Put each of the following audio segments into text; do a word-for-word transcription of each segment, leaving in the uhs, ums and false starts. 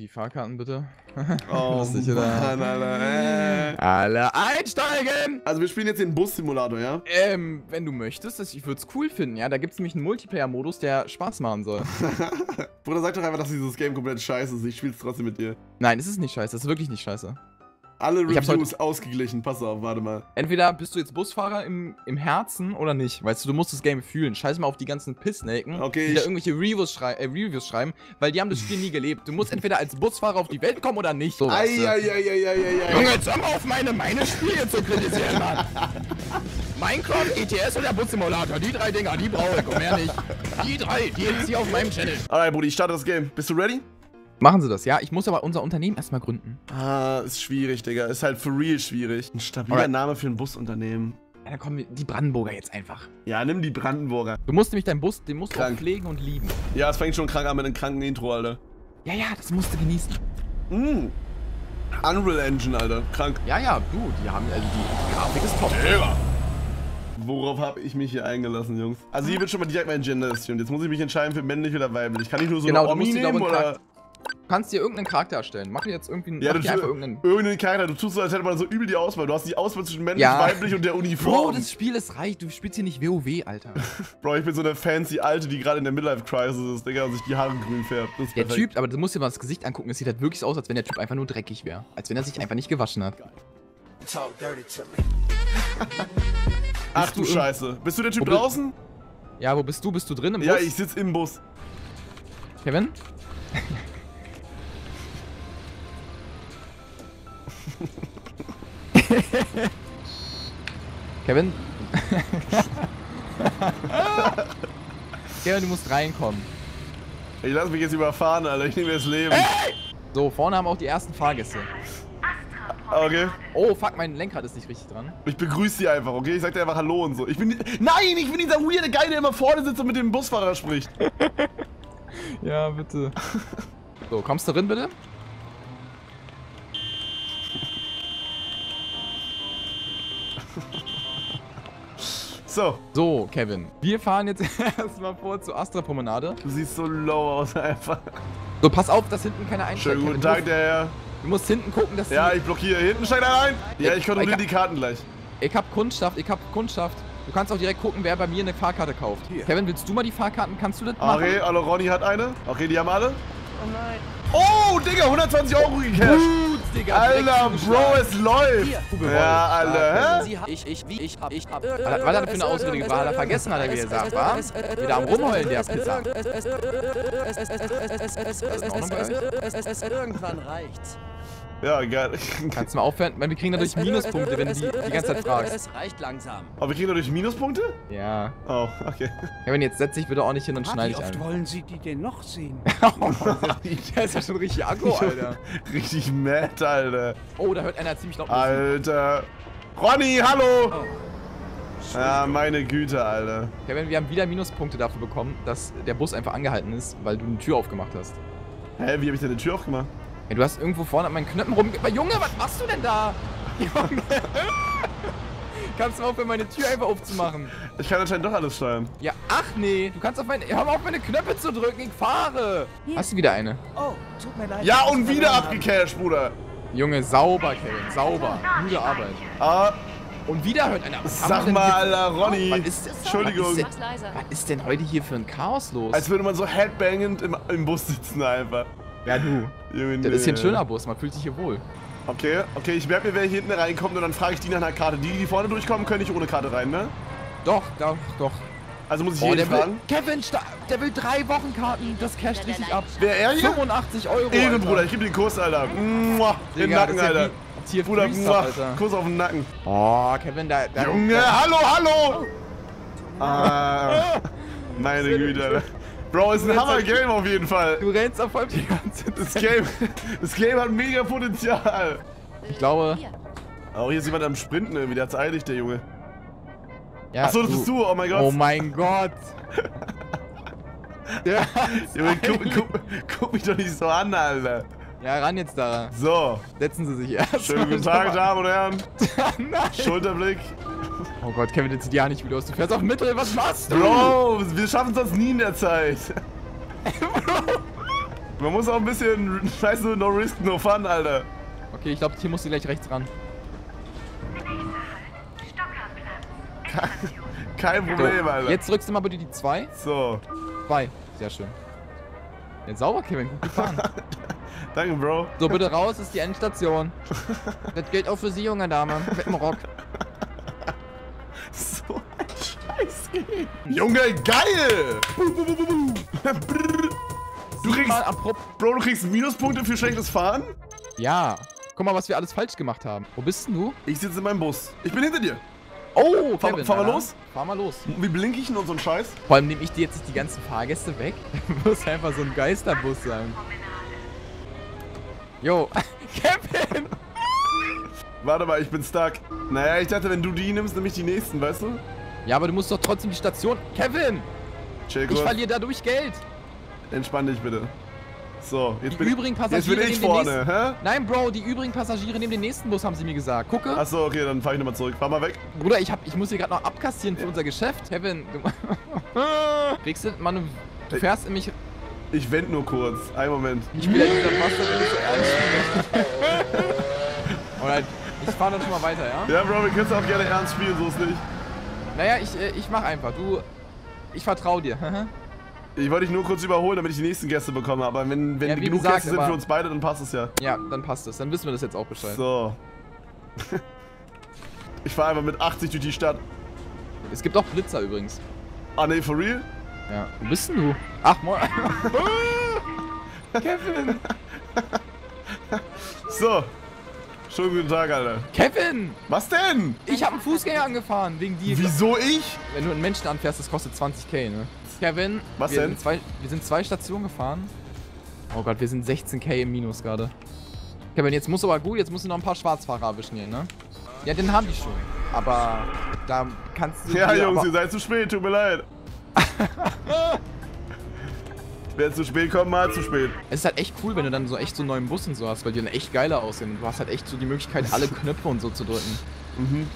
Die Fahrkarten bitte. Oh Mann, Alter. Äh. Alle einsteigen! Also wir spielen jetzt den Bus-Simulator, ja? Ähm, wenn du möchtest, ich würde es cool finden, ja? Da gibt es nämlich einen Multiplayer-Modus, der Spaß machen soll. Bruder, sag doch einfach, dass dieses Game komplett scheiße ist. Ich spiel's trotzdem mit dir. Nein, es ist nicht scheiße. Es ist wirklich nicht scheiße. Alle Reviews ausgeglichen. Pass auf, warte mal. Entweder bist du jetzt Busfahrer im, im Herzen oder nicht. Weißt du, du musst das Game fühlen. Scheiß mal auf die ganzen Pissnaken, okay, die da irgendwelche Reviews, schrei äh, Reviews schreiben, weil die haben das Spiel nie gelebt. Du musst entweder als Busfahrer auf die Welt kommen oder nicht. So, ei, ei, ei, ei, ei, ei. Junge, jetzt hör mal auf, meine, meine Spiele zu kritisieren, Mann. Minecraft, E T S oder Bus-Simulator. Die drei Dinger, die brauche ich, komm her nicht. Die drei, die jetzt hier auf meinem Channel. Alright, Brudi, ich starte das Game. Bist du ready? Machen sie das, ja? Ich muss aber unser Unternehmen erstmal gründen. Ah, ist schwierig, Digga. Ist halt for real schwierig. Ein stabiler Alright. Name für ein Busunternehmen. Ja, dann kommen die Brandenburger jetzt einfach. Ja, nimm die Brandenburger. Du musst nämlich deinen Bus, den musst krank. Du auch pflegen und lieben. Ja, es fängt schon krank an mit einem kranken Intro, Alter. Ja, ja, das musst du genießen. Mm. Unreal Engine, Alter. Krank. Ja, ja, du, die haben, also die Grafik ist top. Digga. Worauf habe ich mich hier eingelassen, Jungs? Also hier wird schon mal direkt mein Gender bestimmt. Jetzt muss ich mich entscheiden für männlich oder weiblich. Kann ich nur so genau, eine Omi nehmen, glaube, oder... Du kannst dir irgendeinen Charakter erstellen. Mach dir jetzt irgendwie ja, mach dir einfach irgendeinen... irgendeinen Charakter. Du tust so, als hätte man so übel die Auswahl. Du hast die Auswahl zwischen männlich, ja. weiblich und der Uniform. Bro, das Spiel ist reich. Du spielst hier nicht WoW, Alter. Bro, ich bin so eine fancy Alte, die gerade in der Midlife-Crisis ist, Digga, und sich die Haare grün färbt. Das ist der perfekt. Typ, aber du musst dir mal das Gesicht angucken. Es sieht halt wirklich so aus, als wenn der Typ einfach nur dreckig wäre. Als wenn er sich einfach nicht gewaschen hat. Ach du Scheiße. Bist du der Typ draußen? Ja, wo bist du? Bist du drin im Bus? Ja, ich sitze im Bus. Kevin? Kevin? Kevin, du musst reinkommen. Ich lass mich jetzt überfahren, Alter. Ich nehme das Leben. Hey! So, vorne haben auch die ersten Fahrgäste. Okay. Oh, fuck, mein Lenkrad ist nicht richtig dran. Ich begrüße sie einfach, okay? Ich sag dir einfach Hallo und so. Ich bin... Nein, ich bin dieser weirde Guy, der immer vorne sitzt und mit dem Busfahrer spricht. Ja, bitte. So, kommst du rein, bitte? So. So, Kevin. Wir fahren jetzt erstmal vor zur Astra-Promenade. Du siehst so low aus einfach. So, pass auf, dass hinten keiner einsteigt. Schönen guten Tag, der Herr. Du musst hinten gucken, dass... Ja, ich blockiere. Hinten steigt einer ein. Ja, ich kontrolliere die Karten gleich. Ich hab Kundschaft, ich hab Kundschaft. Du kannst auch direkt gucken, wer bei mir eine Fahrkarte kauft. Hier. Kevin, willst du mal die Fahrkarten? Kannst du das machen? Okay, hallo, Ronny hat eine. Okay, die haben alle. Oh nein. Oh, Digga, hundertzwanzig Euro gecasht. Digga, Alter, Bro, es läuft! Hier. Ja, Alter, hä? Ich, ich, wie, ich, hab, ich, hab. Was hat er für eine Ausrede? War er vergessen, hat er gesagt, war? Wieder am Rumheulen, der hat gesagt. Irgendwann reicht's. Ja, geil. Kannst du mal aufhören? Wir kriegen dadurch Minuspunkte, wenn du die, die ganze Zeit fragst. Es reicht langsam. Aber wir kriegen dadurch Minuspunkte? Ja. Oh, okay. Kevin, jetzt setz dich bitte auch nicht hin und schneide ich ein. Wie oft wollen Sie die denn noch sehen? Der ist ja schon richtig aggro, Alter. Richtig mad, Alter. Oh, da hört einer ziemlich laut. Alter. Ronny, hallo! Oh. Ja, meine Güte, Alter. Kevin, wir haben wieder Minuspunkte dafür bekommen, dass der Bus einfach angehalten ist, weil du eine Tür aufgemacht hast. Hä, wie hab ich denn eine Tür aufgemacht? Hey, du hast irgendwo vorne an meinen Knöpfen rumge... Junge, was machst du denn da? Junge! Kannst du mal aufhören, meine Tür einfach aufzumachen? Ich kann anscheinend doch alles steuern. Ja, ach nee. Du kannst auf meine... Hör mal auf, meine Knöpfe zu drücken. Ich fahre. Hier. Hast du wieder eine? Oh, tut mir leid. Ja, und wieder abgecasht, Bruder. Junge, sauber, Kevin. Sauber. Gute Arbeit. Ah. Und wieder hört einer... Sag mal, Alter, Ronny. Was ist das? Entschuldigung. Was ist, denn, was ist denn heute hier für ein Chaos los? Als würde man so headbangend im, im Bus sitzen einfach. Ja, du. Das ist hier ein schöner Bus, man fühlt sich hier wohl. Okay, okay, ich merke mir, wer hier hinten reinkommt und dann frage ich die nach einer Karte. Die, die vorne durchkommen, können nicht ohne Karte rein, ne? Doch, doch, doch. Also muss ich oh, jeden fragen? Will, Kevin, der will drei Wochenkarten, das casht richtig ab. Wer, er hier? fünfundachtzig Euro, Ehrenbruder, ich gebe den Kurs, Alter. Mua, Digga, den Nacken, Alter. Ja Bruder, mua, Alter. Kurs auf den Nacken. Oh, Kevin, da... da Junge, da, hallo, hallo! Oh. Ah, meine Güte, Alter. Bro, ist ein Hammer-Game auf jeden Fall. Du rennst erfolgt die ganze Zeit. Das Game, das Game hat mega Potenzial. Ich glaube... Oh, hier ist jemand am Sprinten irgendwie, der hat's eilig, der Junge. Ja, achso, das du. bist du, oh mein Gott. Oh mein Gott. Ja, Junge, guck, guck, guck mich doch nicht so an, Alter. Ja, ran jetzt da. So. Setzen Sie sich erst. Schönen guten Tag, Damen und Herren. Schulterblick. Oh Gott, Kevin, jetzt sieht ja nicht wieder aus. Du fährst auf Mittel, was machst du? Bro, wir schaffen es sonst nie in der Zeit. Bro. Man muss auch ein bisschen, scheiße, no risk, no fun, Alter. Okay, ich glaube, hier musst du gleich rechts ran. Kein Problem, so, Alter. Jetzt drückst du mal bitte die zwei. So. zwei. Sehr schön. Jetzt sauber, Kevin. Gut gefahren. Danke, Bro. So, bitte raus, ist die Endstation. Das gilt auch für Sie, junge Dame. Mit dem Rock. So ein Scheiß geht. Junge, geil! Du kriegst, Bro, du kriegst Minuspunkte für schlechtes Fahren? Ja. Guck mal, was wir alles falsch gemacht haben. Wo bist denn du? Ich sitze in meinem Bus. Ich bin hinter dir. Oh, fahr, Kevin, fahr mal los. Fahr mal los. Wie blinke ich denn unseren Scheiß? Vor allem nehme ich dir jetzt nicht die ganzen Fahrgäste weg. Muss einfach so ein Geisterbus sein. Jo, Kevin! Warte mal, ich bin stuck. Naja, ich dachte, wenn du die nimmst, nehme ich die nächsten, weißt du? Ja, aber du musst doch trotzdem die Station... Kevin! Chill, ich verliere dadurch Geld. Entspann dich bitte. So, jetzt bin, übrigen Passagiere jetzt bin ich nehmen vorne, den nächsten... hä? Nein, Bro, die übrigen Passagiere nehmen den nächsten Bus, haben sie mir gesagt. Gucke. Achso, okay, dann fahr ich nochmal zurück. Fahr mal weg. Bruder, ich, hab, ich muss hier gerade noch abkassieren für ja. unser Geschäft. Kevin, du... Kriegst du, Mann, du fährst in mich... Ich wend nur kurz. Einen Moment. Ich bin ja nicht der Master, Alright, ich fahr dann schon mal weiter, ja? Ja, Bro, wir können es auch gerne ernst spielen, so ist nicht. Naja, ich, ich mach einfach. Du... Ich vertrau dir. Ich wollte dich nur kurz überholen, damit ich die nächsten Gäste bekomme, aber wenn, wenn ja, genug gesagt, Gäste sind für uns beide, dann passt es ja. Ja, dann passt es. Dann wissen wir das jetzt auch Bescheid. So. Ich fahre einfach mit achtzig durch die Stadt. Es gibt auch Blitzer übrigens. Ah ne, for real? Ja. Wo bist denn du? Ach, moin. Kevin! So. Schönen guten Tag, Alter. Kevin! Was denn? Ich habe einen Fußgänger angefahren, wegen dir. Wieso ich? Wenn du einen Menschen anfährst, das kostet zwanzig K, ne? Kevin, was wir, denn? Sind zwei, wir sind zwei Stationen gefahren. Oh Gott, wir sind sechzehn K im Minus gerade. Kevin, jetzt muss aber gut, jetzt musst du noch ein paar Schwarzfahrer erwischen hier, ne? Ja, den haben die schon. Aber da kannst du... Ja, Jungs, ihr seid zu spät, tut mir leid. Wer zu spät kommt, mal zu spät. Es ist halt echt cool, wenn du dann so echt so einen neuen Bus und so hast, weil die dann echt geiler aussehen. Und du hast halt echt so die Möglichkeit, alle Knöpfe und so zu drücken. Mhm.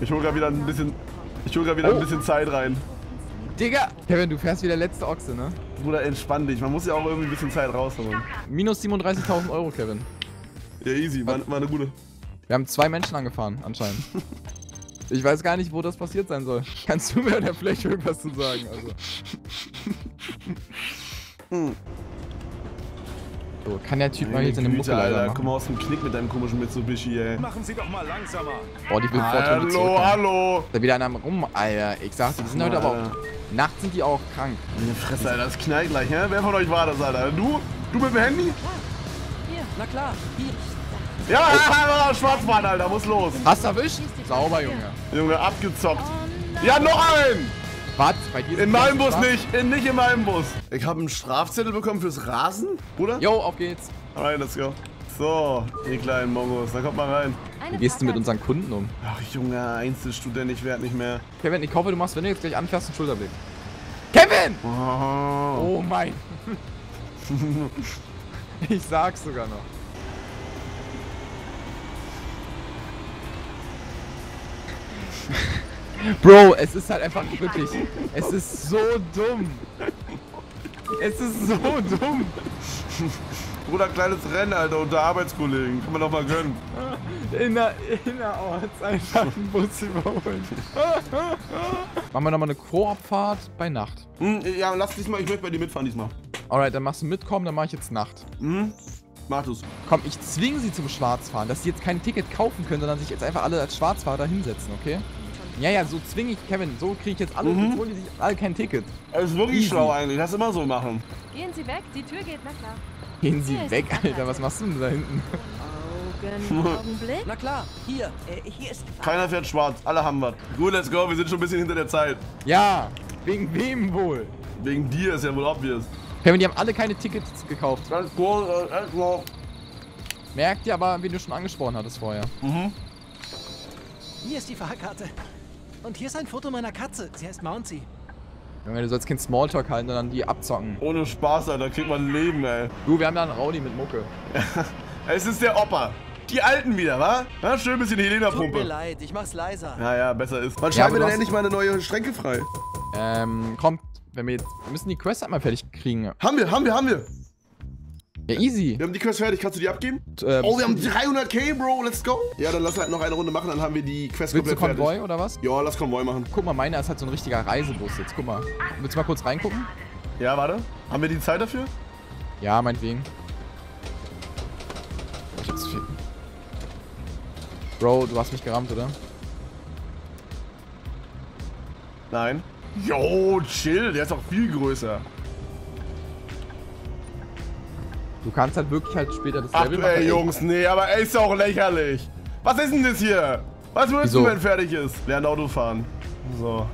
Ich hol grad wieder ein bisschen. Ich hol grad wieder oh. ein bisschen Zeit rein. Digga! Kevin, du fährst wie der letzte Ochse, ne? Bruder, entspann dich. Man muss ja auch irgendwie ein bisschen Zeit rausholen. Minus siebenunddreißigtausend Euro, Kevin. Ja, easy. War, war eine gute. Wir haben zwei Menschen angefahren, anscheinend. Ich weiß gar nicht, wo das passiert sein soll. Kannst du mir an der Fläche irgendwas zu sagen? Also. Hm. So, kann der Typ Meine mal hier seine Mucke leider machen? Komm mal aus dem Knick mit deinem komischen Mitsubishi, ey. Machen Sie doch mal langsamer. Boah, die Befort Hallo, zurück, hallo. Da wieder einer rum, Alter. Ich sag's dir, die sind Mann, heute aber auch... Nachts sind die auch krank. Meine Fresse, Alter, das knallt gleich, hä? Wer von euch war das, Alter? Du? Du mit dem Handy? Hier, na klar, hier. Ja, oh. Schwarzmann, Alter, muss los. Hast du erwischt? Sauber, Junge. Junge, abgezockt. Oh ja, noch ein! Was? Bei dir in meinem Bus Spaß? nicht, in, nicht in meinem Bus. Ich habe einen Strafzettel bekommen fürs Rasen, Bruder. Jo, auf geht's. Alright, let's go. So, ihr kleinen Mongos, dann kommt mal rein. Wie gehst du mit unseren Kunden um? Ach, Junge, Einzelstudent, ich werd nicht mehr. Kevin, ich hoffe, du machst, wenn du jetzt gleich anfährst, einen Schulterblick. Kevin! Oh, oh mein. Ich sag's sogar noch. Bro, es ist halt einfach wirklich, es ist so dumm. Es ist so dumm. Bruder, kleines Rennen, Alter, unter Arbeitskollegen. Kann man doch mal gönnen. Inner, innerorts einfach einen Bus überholen. Machen wir nochmal eine Koop-Fahrt bei Nacht. Mm, ja, lass diesmal, ich möchte bei dir mitfahren diesmal. Alright, dann machst du mitkommen, dann mach ich jetzt Nacht. Mm. Mach du's. Komm, ich zwinge sie zum Schwarzfahren, dass sie jetzt kein Ticket kaufen können, sondern sich jetzt einfach alle als Schwarzfahrer da hinsetzen, okay? Ja, ja, so zwinge ich Kevin, so kriege ich jetzt alle, mhm. holen die sich alle kein Ticket. Das ist wirklich Easy. schlau eigentlich, das immer so machen. Gehen Sie weg, die Tür geht, na klar. Gehen Sie Hier weg, Alter, was machst du denn da hinten? Augen, Augenblick. Na klar, hier, äh, hier ist... Keiner fährt schwarz, alle haben was. Gut, let's go, wir sind schon ein bisschen hinter der Zeit. Ja, wegen wem wohl? Wegen dir, ist ja wohl obvious. Kevin, die haben alle keine Tickets gekauft. Let's go, let's go. Merkt ihr aber, wie du schon angesprochen hattest vorher. Mhm. Hier ist die Fahrkarte. Und hier ist ein Foto meiner Katze. Sie heißt Mounty. Junge, du sollst kein Smalltalk halten, sondern die abzocken. Ohne Spaß, Alter. Da kriegt man Leben, ey. Du, wir haben da einen Raudi mit Mucke. Es ist der Opa. Die Alten wieder, wa? Na, schön bisschen Helena-Pumpe. Tut mir leid, ich mach's leiser. Naja, besser ist. Wann schalten wir denn endlich mal eine neue Strecke frei? Ähm, kommt wenn wir jetzt... Wir müssen die Quest einmal fertig kriegen. Haben wir, haben wir, haben wir. Ja, easy. Wir haben die Quest fertig. Kannst du die abgeben? Und, ähm, oh, wir haben dreihundert K, Bro. Let's go. Ja, dann lass halt noch eine Runde machen. Dann haben wir die Quest komplett fertig. Willst du Konvoi oder was? Ja, lass Konvoi machen. Guck mal, meiner ist halt so ein richtiger Reisebus jetzt. Guck mal. Willst du mal kurz reingucken? Ja, warte. Haben wir die Zeit dafür? Ja, meinetwegen. Ich hab zu viel. Bro, du hast mich gerammt, oder? Nein. Yo, chill. Der ist auch viel größer. Du kannst halt wirklich halt später das Ach, Level machen. Ey, Jungs, nee, aber ey, ist auch lächerlich. Was ist denn das hier? Was willst du, wenn fertig ist? Lernen Auto fahren. So.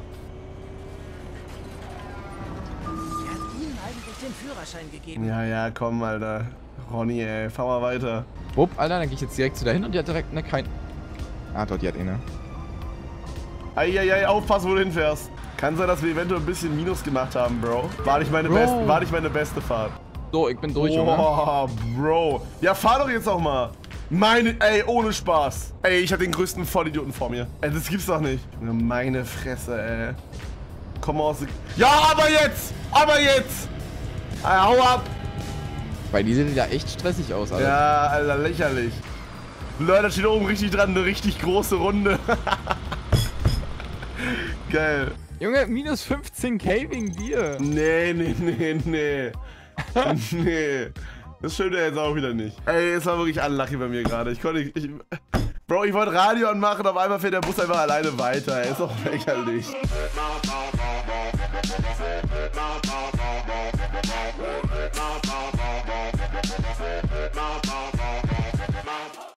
Ich hab Ihnen eigentlich den Führerschein gegeben. Ja, ja, komm, Alter. Ronny, ey, fahr mal weiter. Wupp, Alter, dann geh ich jetzt direkt zu dahin und die hat direkt, ne, kein... Ah, dort, die hat eh, ne? Eieiei, aufpass, wo du hinfährst. Kann sein, dass wir eventuell ein bisschen Minus gemacht haben, Bro. War nicht meine, best, war nicht meine beste Fahrt. So, ich bin durch, Junge. Oh, Bro. Ja, fahr doch jetzt auch mal. Meine, ey, ohne Spaß. Ey, ich hab den größten Vollidioten vor mir. Ey, das gibt's doch nicht. Meine Fresse, ey. Komm aus. Ja, aber jetzt! Aber jetzt! Alter, hau ab! Weil die sehen ja echt stressig aus, Alter. Ja, Alter, lächerlich. Leute, da steht oben richtig dran, eine richtig große Runde. Geil. Junge, minus fünfzehn K wegen dir. Nee, nee, nee, nee. Nee, das stimmt ja jetzt auch wieder nicht. Ey, es war wirklich unlucky bei mir gerade. Ich konnte, ich, Bro, ich wollte Radio anmachen, auf einmal fährt der Bus einfach alleine weiter. Ey, ist doch lächerlich.